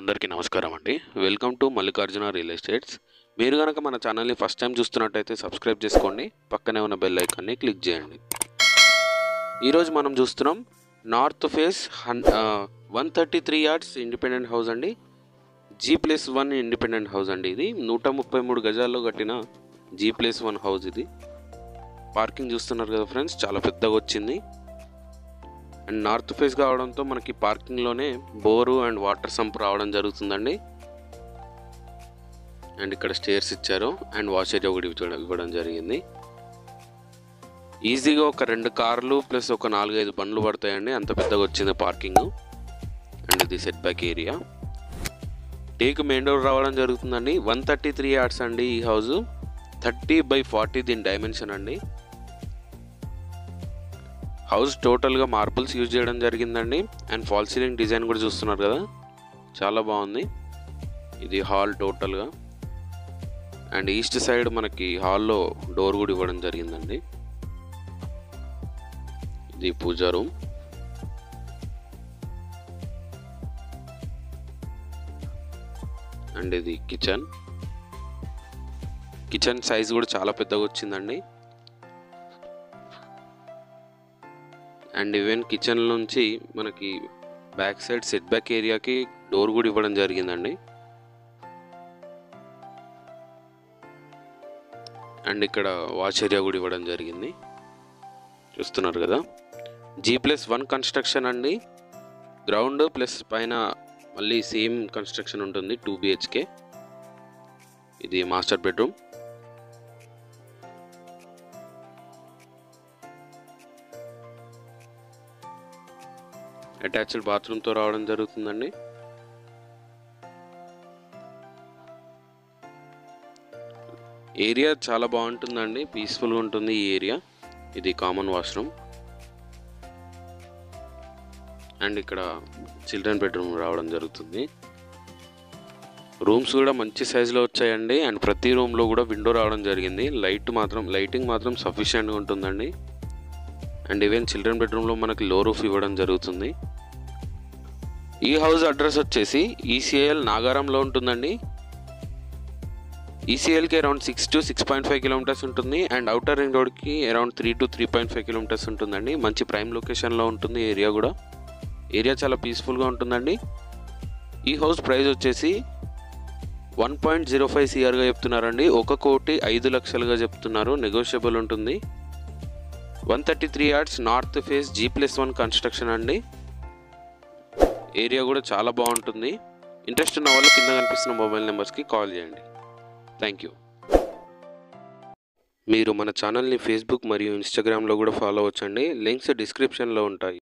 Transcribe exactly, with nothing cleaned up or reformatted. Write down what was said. అందరికీ నమస్కారం అండి. Welcome to Mallikarjuna real estates. మీరు కనుక మన ఛానల్ని ఫస్ట్ టైం చూస్తున్నట్టయితే సబ్స్క్రైబ్ చేసుకోండి, పక్కనే ఉన్న బెల్ ఐకాన్ని క్లిక్ చేయండి. ఈరోజు మనం చూస్తున్నాం నార్త్ ఫేస్ హన్ one thirty three yards independent house అండి. G plus one independent house అండి. ఇది నూట ముప్పై మూడు గజాల్లో కట్టిన జీ ప్లస్ వన్ హౌస్. ఇది పార్కింగ్ చూస్తున్నారు కదా ఫ్రెండ్స్, చాలా పెద్దగా వచ్చింది. అండ్ నార్త్ ఫేస్ కావడంతో మనకి పార్కింగ్లోనే బోరు అండ్ వాటర్ సంప్ రావడం జరుగుతుందండి. అండ్ ఇక్కడ స్టేర్స్ ఇచ్చారు అండ్ వాష్ ఏరియా ఒకటి ఇవ్వడం జరిగింది. ఈజీగా ఒక రెండు కార్లు ప్లస్ ఒక నాలుగైదు బండ్లు పడతాయండి, అంత పెద్దగా వచ్చింది పార్కింగ్. అండ్ ఇది సెట్ బ్యాక్ ఏరియా. డేకు మెయిన్ డోర్ రావడం జరుగుతుందండి. వన్ థర్టీ త్రీ యార్డ్స్ అండి ఈ హౌజు. థర్టీ బై ఫార్టీ దీని డైమెన్షన్ అండి. హౌస్ టోటల్గా మార్బుల్స్ యూజ్ చేయడం జరిగిందండి. అండ్ ఫాల్ సీలింగ్ డిజైన్ కూడా చూస్తున్నారు కదా, చాలా బాగుంది. ఇది హాల్ టోటల్గా. అండ్ ఈస్ట్ సైడ్ మనకి హాల్లో డోర్ కూడా ఇవ్వడం జరిగిందండి. ఇది పూజా రూమ్. అండ్ ఇది కిచెన్. కిచెన్ సైజ్ కూడా చాలా పెద్దగా వచ్చిందండి. అండ్ ఈవెన్ కిచెన్ నుంచి మనకి బ్యాక్ సైడ్ సెట్ బ్యాక్ ఏరియాకి డోర్ కూడా ఇవ్వడం జరిగిందండి. అండ్ ఇక్కడ వాష్ ఏరియా కూడా ఇవ్వడం జరిగింది, చూస్తున్నారు కదా. జీ ప్లస్ వన్ కన్స్ట్రక్షన్ అండి. గ్రౌండ్ ప్లస్ పైన మళ్ళీ సేమ్ కన్స్ట్రక్షన్ ఉంటుంది. Two BHK. ఇది మాస్టర్ బెడ్రూమ్. అటాచ్డ్ బాత్రూమ్తో రావడం జరుగుతుందండి. ఏరియా చాలా బాగుంటుందండి, పీస్ఫుల్గా ఉంటుంది ఈ ఏరియా. ఇది కామన్ వాష్రూమ్. అండ్ ఇక్కడ చిల్డ్రన్ బెడ్రూమ్ రావడం జరుగుతుంది. రూమ్స్ కూడా మంచి సైజులో వచ్చాయండి. అండ్ ప్రతి రూమ్లో కూడా విండో రావడం జరిగింది. లైట్ మాత్రం లైటింగ్ మాత్రం సఫిషియెంట్గా ఉంటుందండి. అండ్ ఈవెన్ చిల్డ్రన్ బెడ్రూమ్లో మనకి లో రూఫ్ ఇవ్వడం జరుగుతుంది. ఈ హౌస్ అడ్రస్ వచ్చేసి ఈసీఎల్ నాగారంలో ఉంటుందండి. ఈసీఎల్కి around six to six point five kilometres ఉంటుంది. అండ్ అవుటర్ రింగ్ రోడ్కి around three to three point five kilometres ఉంటుందండి. మంచి ప్రైమ్ లొకేషన్లో ఉంటుంది ఏరియా కూడా. ఏరియా చాలా పీస్ఫుల్గా ఉంటుందండి. ఈ హౌస్ ప్రైస్ వచ్చేసి వన్ పాయింట్ జీరో ఫైవ్ సిఆర్గా చెప్తున్నారండి. ఒక కోటి ఐదు లక్షలుగా చెప్తున్నారు, నెగోషియబుల్ ఉంటుంది. One thirty three yards north face G plus one construction అండి. ఏరియా కూడా చాలా బాగుంటుంది. ఇంట్రెస్ట్ ఉన్న వాళ్ళు కింద కనిపిస్తున్న మొబైల్ నెంబర్స్కి కాల్ చేయండి. Thank you. మీరు మన ఛానల్ని ఫేస్బుక్ మరియు ఇన్స్టాగ్రామ్లో కూడా ఫాలో అవ్వచ్చండి. లింక్స్ డిస్క్రిప్షన్లో ఉంటాయి.